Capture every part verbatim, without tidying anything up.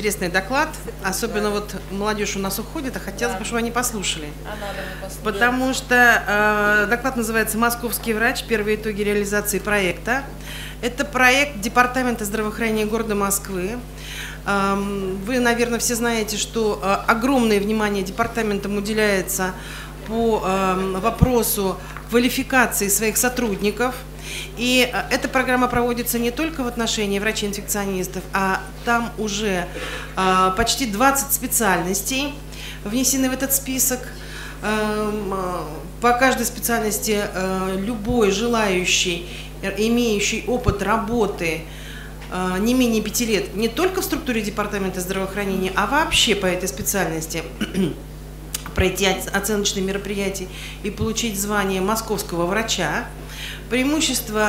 Интересный доклад. Особенно вот молодежь у нас уходит, а хотелось бы, чтобы они послушали. Потому что э, доклад называется «Московский врач. Первые итоги реализации проекта». Это проект Департамента здравоохранения города Москвы. Вы, наверное, все знаете, что огромное внимание департаментом уделяется по вопросу квалификации своих сотрудников. И эта программа проводится не только в отношении врачей-инфекционистов, а там уже почти двадцать специальностей внесены в этот список. По каждой специальности любой желающий, имеющий опыт работы не менее пяти лет не только в структуре департамента здравоохранения, а вообще по этой специальности, пройти оценочные мероприятия и получить звание московского врача. Преимущество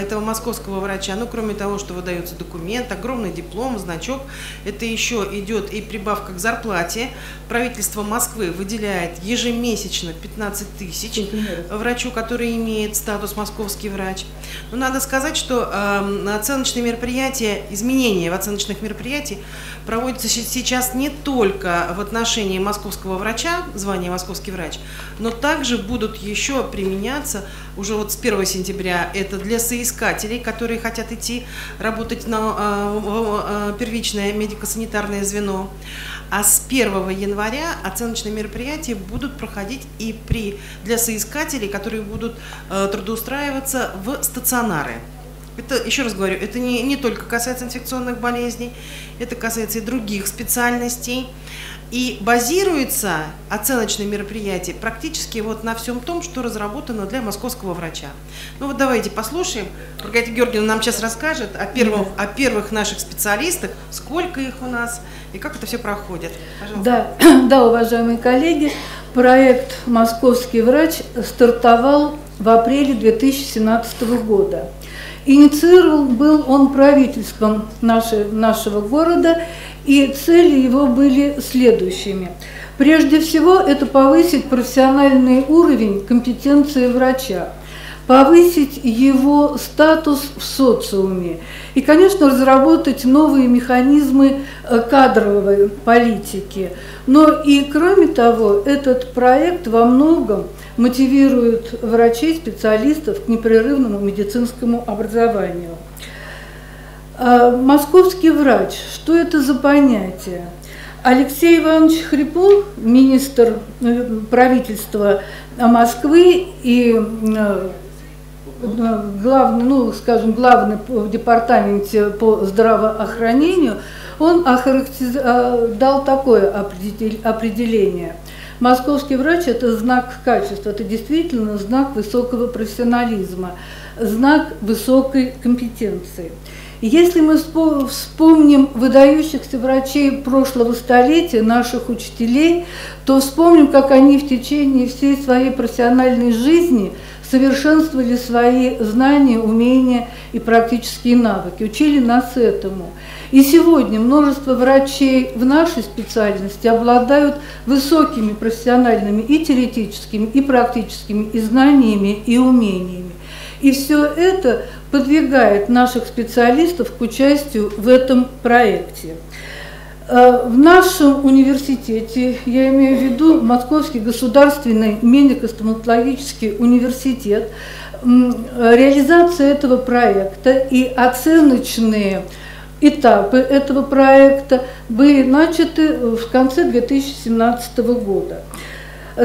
этого московского врача, ну кроме того, что выдается документ, огромный диплом, значок, это еще идет и прибавка к зарплате. Правительство Москвы выделяет ежемесячно пятнадцать тысяч врачу, который имеет статус московский врач. Но надо сказать, что оценочные мероприятия, изменения в оценочных мероприятиях проводятся сейчас не только в отношении московского врача, звания московский врач, но также будут еще применяться уже вот с первого сентября. Это для соискателей, которые хотят идти работать на первичное медико-санитарное звено. А с первого января оценочные мероприятия будут проходить и при, для соискателей, которые будут трудоустраиваться в стационары. Это, еще раз говорю, это не, не только касается инфекционных болезней, это касается и других специальностей. И базируется оценочное мероприятие практически вот на всем том, что разработано для московского врача. Ну вот давайте послушаем. Маргарита Георгиевна нам сейчас расскажет о, первом, о первых наших специалистах, сколько их у нас и как это все проходит. Пожалуйста. Да, да, уважаемые коллеги, проект «Московский врач» стартовал в апреле две тысячи семнадцатого года. Инициировал был он правительством нашей, нашего города, и цели его были следующими. Прежде всего, это повысить профессиональный уровень компетенции врача, повысить его статус в социуме и, конечно, разработать новые механизмы кадровой политики. Но и, кроме того, этот проект во многом мотивирует врачей, специалистов к непрерывному медицинскому образованию. Московский врач. Что это за понятие? Алексей Иванович Хрипун, министр правительства Москвы и главный, ну, скажем, главный в департаменте по здравоохранению, он дал такое определение. Московский врач – это знак качества, это действительно знак высокого профессионализма, знак высокой компетенции. Если мы вспомним выдающихся врачей прошлого столетия, наших учителей, то вспомним, как они в течение всей своей профессиональной жизни совершенствовали свои знания, умения и практические навыки, учили нас этому. И сегодня множество врачей в нашей специальности обладают высокими профессиональными и теоретическими, и практическими и знаниями, и умениями. И все это подвигает наших специалистов к участию в этом проекте. В нашем университете, я имею в виду Московский государственный медико-стоматологический университет, реализация этого проекта и оценочные этапы этого проекта были начаты в конце две тысячи семнадцатого года.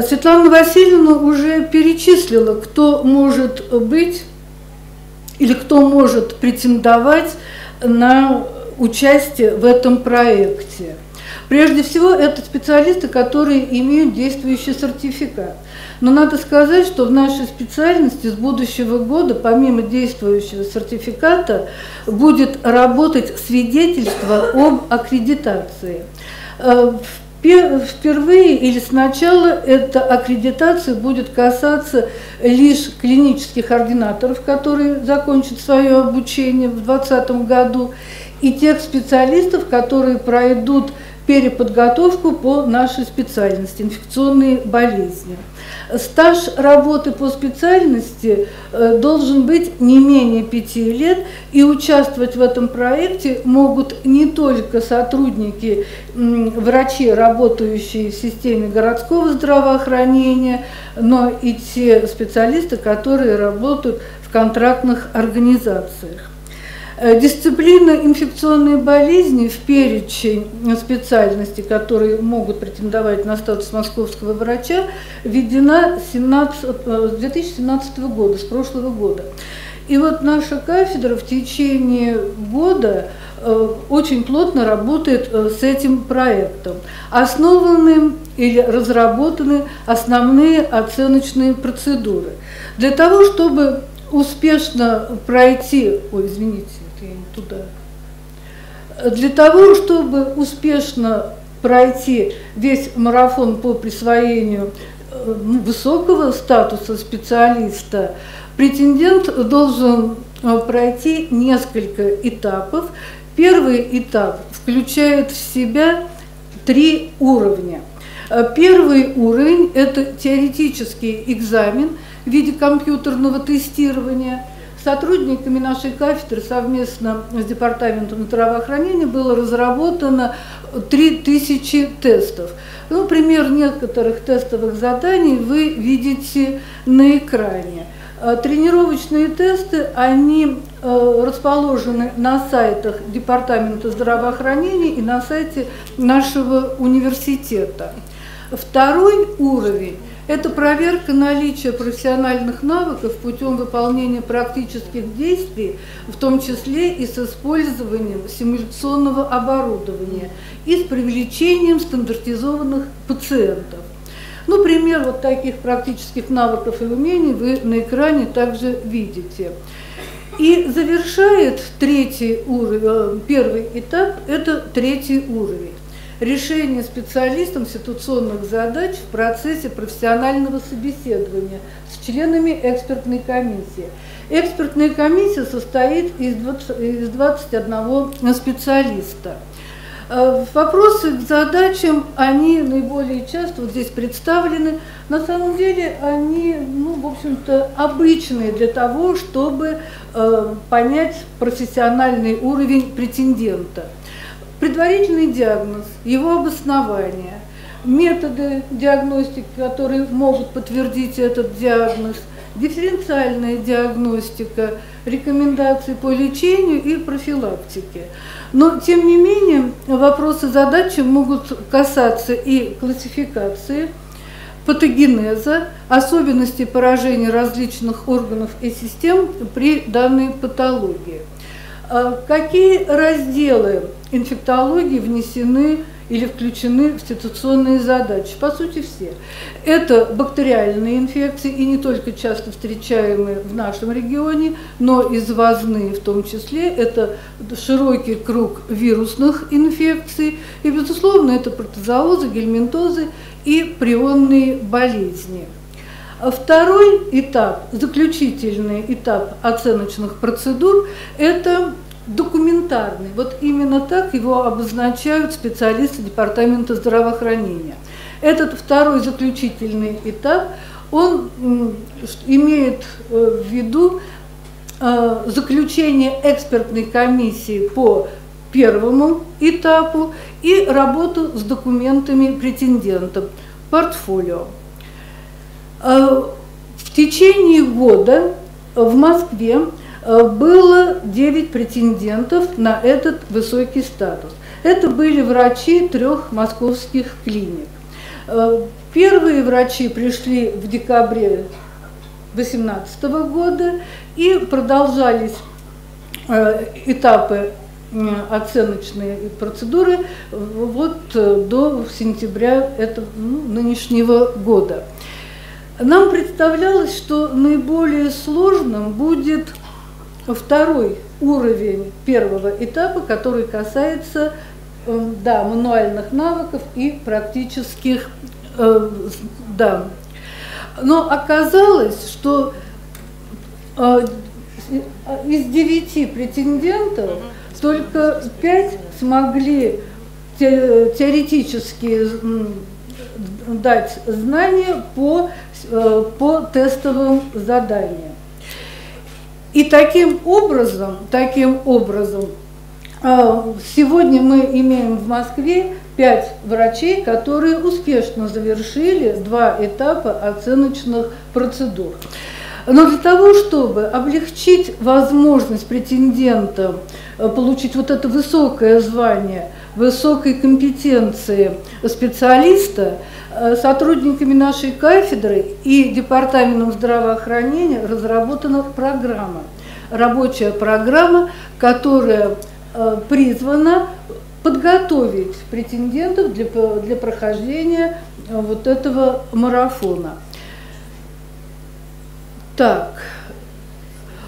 Светлана Васильевна уже перечислила, кто может быть или кто может претендовать на участие в этом проекте. Прежде всего, это специалисты, которые имеют действующий сертификат. Но надо сказать, что в нашей специальности с будущего года, помимо действующего сертификата, будет работать свидетельство об аккредитации. Впервые или сначала эта аккредитация будет касаться лишь клинических ординаторов, которые закончат свое обучение в две тысячи двадцатом году, и тех специалистов, которые пройдут переподготовку по нашей специальности – инфекционные болезни. Стаж работы по специальности должен быть не менее пяти лет, и участвовать в этом проекте могут не только сотрудники, врачи, работающие в системе городского здравоохранения, но и те специалисты, которые работают в контрактных организациях. Дисциплина инфекционные болезни в перечень специальностей, которые могут претендовать на статус московского врача, введена с две тысячи семнадцатого года, с прошлого года. И вот наша кафедра в течение года очень плотно работает с этим проектом. Основаны или разработаны основные оценочные процедуры. Для того, чтобы успешно пройти, ой, извините, это я не туда. Для того, чтобы успешно пройти весь марафон по присвоению высокого статуса специалиста, претендент должен пройти несколько этапов. Первый этап включает в себя три уровня. Первый уровень – это теоретический экзамен в виде компьютерного тестирования. Сотрудниками нашей кафедры совместно с Департаментом здравоохранения было разработано три тысячи тестов. Ну, пример некоторых тестовых заданий вы видите на экране. Тренировочные тесты, они расположены на сайтах Департамента здравоохранения и на сайте нашего университета. Второй уровень – это проверка наличия профессиональных навыков путем выполнения практических действий, в том числе и с использованием симуляционного оборудования и с привлечением стандартизованных пациентов. Ну, пример вот таких практических навыков и умений вы на экране также видите. И завершает третий уровень, первый этап – это третий уровень. Решение специалистом ситуационных задач в процессе профессионального собеседования с членами экспертной комиссии. Экспертная комиссия состоит из двадцати одного специалиста. Вопросы к задачам, они наиболее часто вот здесь представлены. На самом деле они, ну, в общем-то, обычные для того, чтобы э, понять профессиональный уровень претендента. Предварительный диагноз, его обоснование, методы диагностики, которые могут подтвердить этот диагноз, дифференциальная диагностика, рекомендации по лечению и профилактике. Но, тем не менее, вопросы задачи могут касаться и классификации, патогенеза, особенностей поражения различных органов и систем при данной патологии. Какие разделы инфектологии внесены или включены в ситуационные задачи? По сути, все. Это бактериальные инфекции, и не только часто встречаемые в нашем регионе, но и завозные в том числе. Это широкий круг вирусных инфекций, и, безусловно, это протозоозы, гельминтозы и прионные болезни. Второй этап, заключительный этап оценочных процедур – это документарный, вот именно так его обозначают специалисты Департамента здравоохранения. Этот второй заключительный этап, он имеет в виду заключение экспертной комиссии по первому этапу и работу с документами претендента, портфолио. В течение года в Москве было девять претендентов на этот высокий статус. Это были врачи трех московских клиник. Первые врачи пришли в декабре две тысячи восемнадцатого года и продолжались этапы оценочные процедуры вот до сентября этого, ну, нынешнего года. Нам представлялось, что наиболее сложным будет второй уровень первого этапа, который касается, да, мануальных навыков и практических, да. Но оказалось, что из девяти претендентов только пять смогли теоретически дать знания по, по тестовым заданиям. И таким образом, таким образом, сегодня мы имеем в Москве пять врачей, которые успешно завершили два этапа оценочных процедур. Но для того, чтобы облегчить возможность претендента получить вот это высокое звание, высокой компетенции специалиста, сотрудниками нашей кафедры и Департаментом здравоохранения разработана программа, рабочая программа, которая призвана подготовить претендентов для, для прохождения вот этого марафона. Так,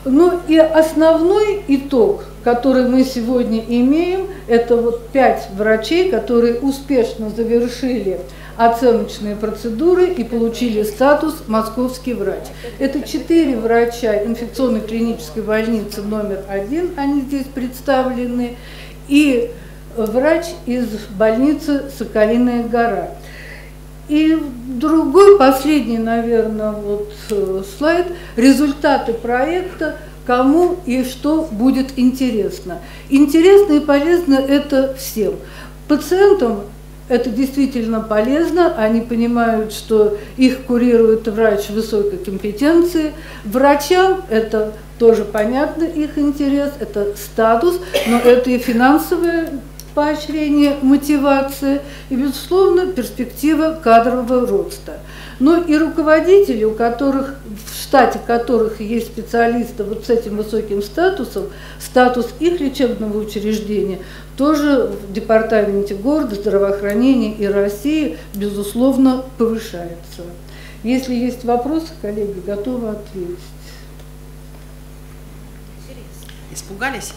ну и основной итог, который мы сегодня имеем, это вот пять врачей, которые успешно завершили оценочные процедуры и получили статус «Московский врач». Это четыре врача инфекционной клинической больницы номер один, они здесь представлены, и врач из больницы «Соколиная гора». И другой, последний, наверное, вот слайд, результаты проекта, кому и что будет интересно. Интересно и полезно это всем. Пациентам это действительно полезно, они понимают, что их курирует врач высокой компетенции. Врачам это тоже понятно, их интерес, это статус, но это и финансовая поощрение, мотивация и, безусловно, перспектива кадрового роста. Но и руководители, у которых, в штате которых есть специалисты вот с этим высоким статусом, статус их лечебного учреждения тоже в Департаменте города здравоохранения и России, безусловно, повышается. Если есть вопросы, коллеги, готовы ответить. Испугались?